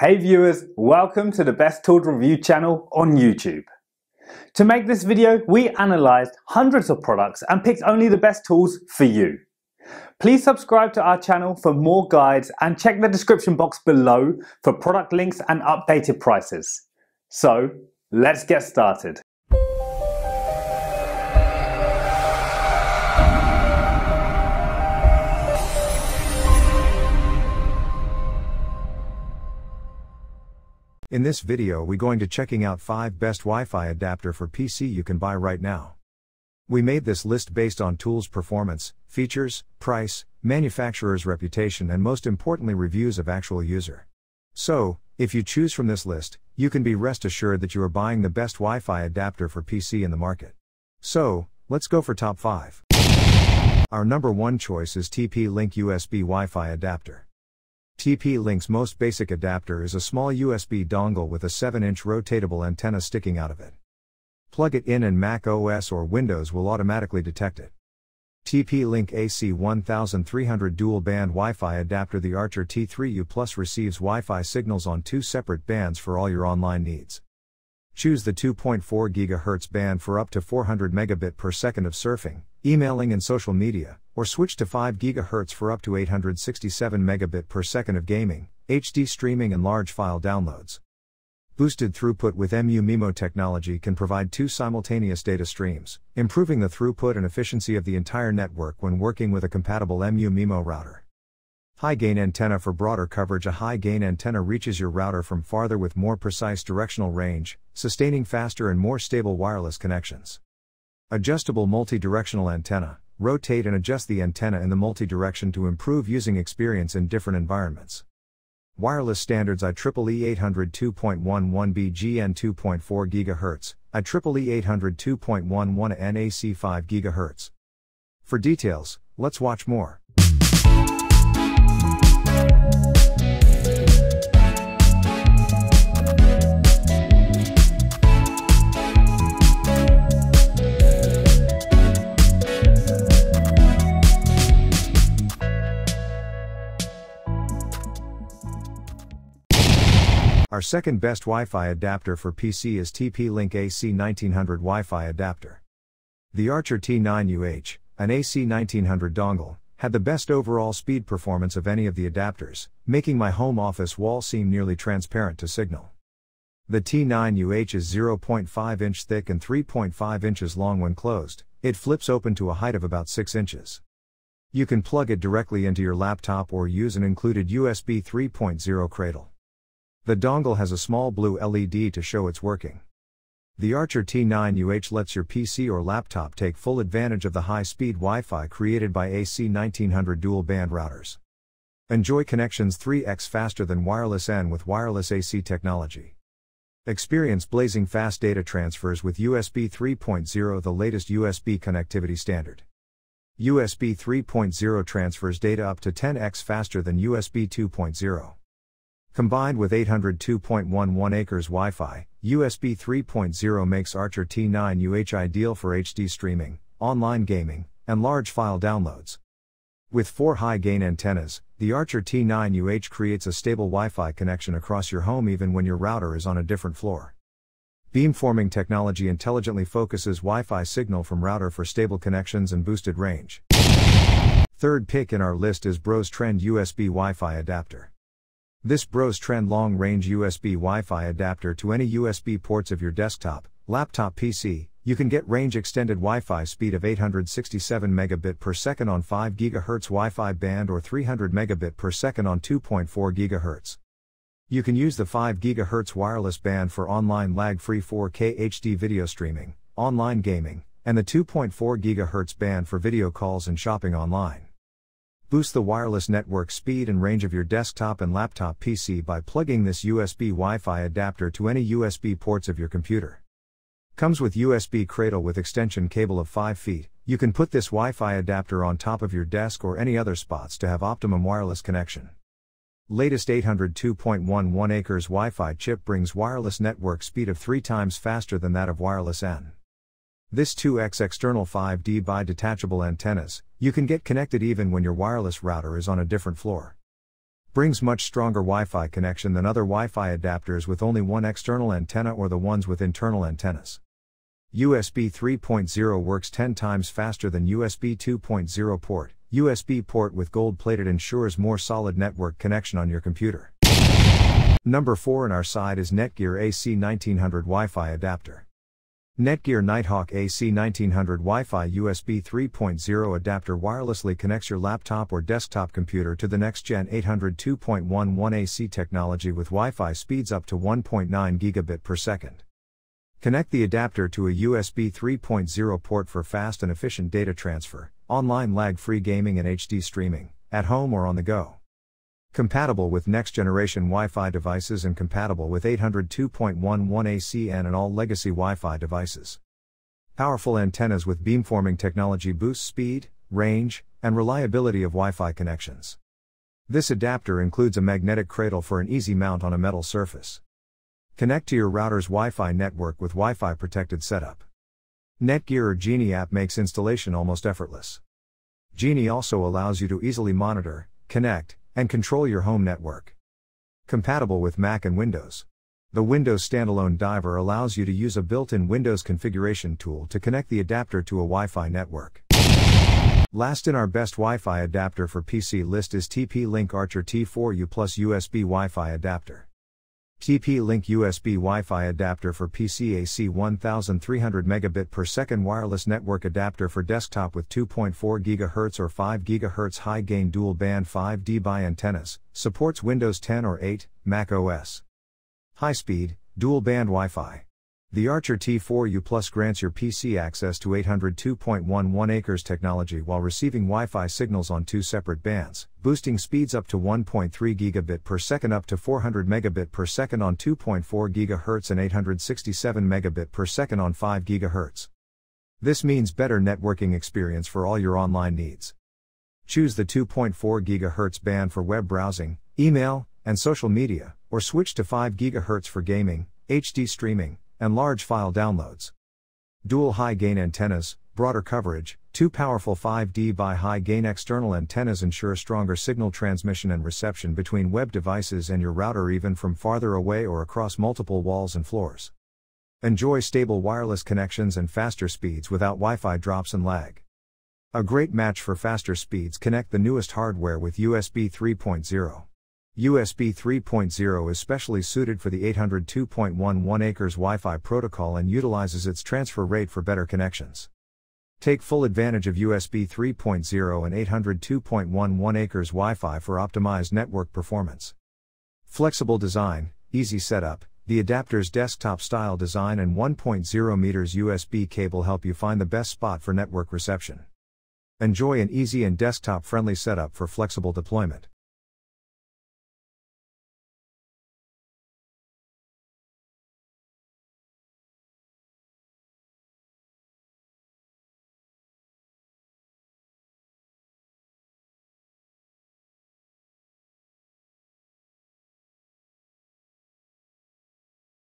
Hey viewers, welcome to the Best Tooled Review channel on YouTube. To make this video, we analysed hundreds of products and picked only the best tools for you. Please subscribe to our channel for more guides and check the description box below for product links and updated prices. So, let's get started. In this video we're going to checking out 5 best Wi-Fi adapter for PC you can buy right now. We made this list based on tools performance, features, price, manufacturer's reputation and most importantly reviews of actual user. So, if you choose from this list, you can be rest assured that you are buying the best Wi-Fi adapter for PC in the market. So, let's go for top 5. Our number 1 choice is TP-Link USB Wi-Fi adapter. TP-Link's most basic adapter is a small USB dongle with a 7-inch rotatable antenna sticking out of it. Plug it in and Mac OS or Windows will automatically detect it. TP-Link AC1900 dual-band Wi-Fi adapter. The Archer T3U Plus receives Wi-Fi signals on 2 separate bands for all your online needs. Choose the 2.4 GHz band for up to 400 megabit per second of surfing, emailing and social media, or switch to 5 GHz for up to 867 megabit per second of gaming, HD streaming and large file downloads. Boosted throughput with MU-MIMO technology can provide 2 simultaneous data streams, improving the throughput and efficiency of the entire network when working with a compatible MU-MIMO router. High-gain antenna for broader coverage. A high-gain antenna reaches your router from farther with more precise directional range, sustaining faster and more stable wireless connections. Adjustable multi-directional antenna. Rotate and adjust the antenna in the multi-direction to improve using experience in different environments. Wireless standards: IEEE 802.11BGN 2.4 GHz, IEEE 802.11 NAC 5 GHz. For details, let's watch more. Our second best Wi-Fi adapter for PC is TP-Link AC1900 Wi-Fi adapter. The Archer T9UH, an AC1900 dongle, had the best overall speed performance of any of the adapters, making my home office wall seem nearly transparent to signal. The T9UH is 0.5 inch thick and 3.5 inches long. When closed, it flips open to a height of about 6 inches. You can plug it directly into your laptop or use an included USB 3.0 cradle. The dongle has a small blue LED to show it's working. The Archer T9UH lets your PC or laptop take full advantage of the high-speed Wi-Fi created by AC1900 dual-band routers. Enjoy connections 3x faster than wireless N with wireless AC technology. Experience blazing fast data transfers with USB 3.0, the latest USB connectivity standard. USB 3.0 transfers data up to 10x faster than USB 2.0. Combined with 802.11 acres Wi-Fi, USB 3.0 makes Archer T9UH ideal for HD streaming, online gaming, and large file downloads. With 4 high-gain antennas, the Archer T9UH creates a stable Wi-Fi connection across your home even when your router is on a different floor. Beamforming technology intelligently focuses Wi-Fi signal from router for stable connections and boosted range. Third pick in our list is BrosTrend USB Wi-Fi adapter. This BrosTrend long-range USB Wi-Fi adapter to any USB ports of your desktop, laptop, PC, you can get range-extended Wi-Fi speed of 867 megabit per second on 5 GHz Wi-Fi band or 300 megabit per second on 2.4 GHz. You can use the 5 GHz wireless band for online lag-free 4K HD video streaming, online gaming, and the 2.4 GHz band for video calls and shopping online. Boost the wireless network speed and range of your desktop and laptop PC by plugging this USB Wi-Fi adapter to any USB ports of your computer. Comes with USB cradle with extension cable of 5 feet, you can put this Wi-Fi adapter on top of your desk or any other spots to have optimum wireless connection. Latest 802.11 acres Wi-Fi chip brings wireless network speed of 3 times faster than that of wireless N. This 2x external 5D by detachable antennas, you can get connected even when your wireless router is on a different floor. Brings much stronger Wi-Fi connection than other Wi-Fi adapters with only one external antenna or the ones with internal antennas. USB 3.0 works 10 times faster than USB 2.0 port. USB port with gold-plated ensures more solid network connection on your computer. Number 4 on our side is Netgear AC1900 Wi-Fi adapter. Netgear Nighthawk AC1900 Wi-Fi USB 3.0 adapter wirelessly connects your laptop or desktop computer to the next-gen 802.11 AC technology with Wi-Fi speeds up to 1.9 gigabit per second. Connect the adapter to a USB 3.0 port for fast and efficient data transfer, online lag-free gaming and HD streaming, at home or on the go. Compatible with next-generation Wi-Fi devices and compatible with 802.11 AC and all legacy Wi-Fi devices. Powerful antennas with beamforming technology boost speed, range, and reliability of Wi-Fi connections. This adapter includes a magnetic cradle for an easy mount on a metal surface. Connect to your router's Wi-Fi network with Wi-Fi protected setup. Netgear or Genie app makes installation almost effortless. Genie also allows you to easily monitor, connect, and control your home network. Compatible with Mac and Windows. The Windows standalone driver allows you to use a built-in Windows configuration tool to connect the adapter to a Wi-Fi network. Last in our best Wi-Fi adapter for PC list is TP-Link Archer T3U Plus USB Wi-Fi adapter. TP-Link USB Wi-Fi adapter for PC AC1300 megabit per second wireless network adapter for desktop with 2.4 GHz or 5 GHz high gain dual band 5D by antennas, supports Windows 10 or 8, Mac OS. High speed, dual band Wi-Fi. The Archer T3U Plus grants your PC access to 802.11 acres technology while receiving Wi-Fi signals on two separate bands, boosting speeds up to 1.3 gigabit per second up to 400 megabit per second on 2.4 GHz and 867 megabit per second on 5 GHz. This means better networking experience for all your online needs. Choose the 2.4 GHz band for web browsing, email, and social media, or switch to 5 GHz for gaming, HD streaming, and large file downloads. Dual high-gain antennas, broader coverage. Two powerful 5D by high-gain external antennas ensure stronger signal transmission and reception between web devices and your router even from farther away or across multiple walls and floors. Enjoy stable wireless connections and faster speeds without Wi-Fi drops and lag. A great match for faster speeds. Connect the newest hardware with USB 3.0. USB 3.0 is specially suited for the 802.11 acres Wi-Fi protocol and utilizes its transfer rate for better connections. Take full advantage of USB 3.0 and 802.11 acres Wi-Fi for optimized network performance. Flexible design, easy setup, the adapter's desktop-style design and 1.0 meters USB cable help you find the best spot for network reception. Enjoy an easy and desktop-friendly setup for flexible deployment.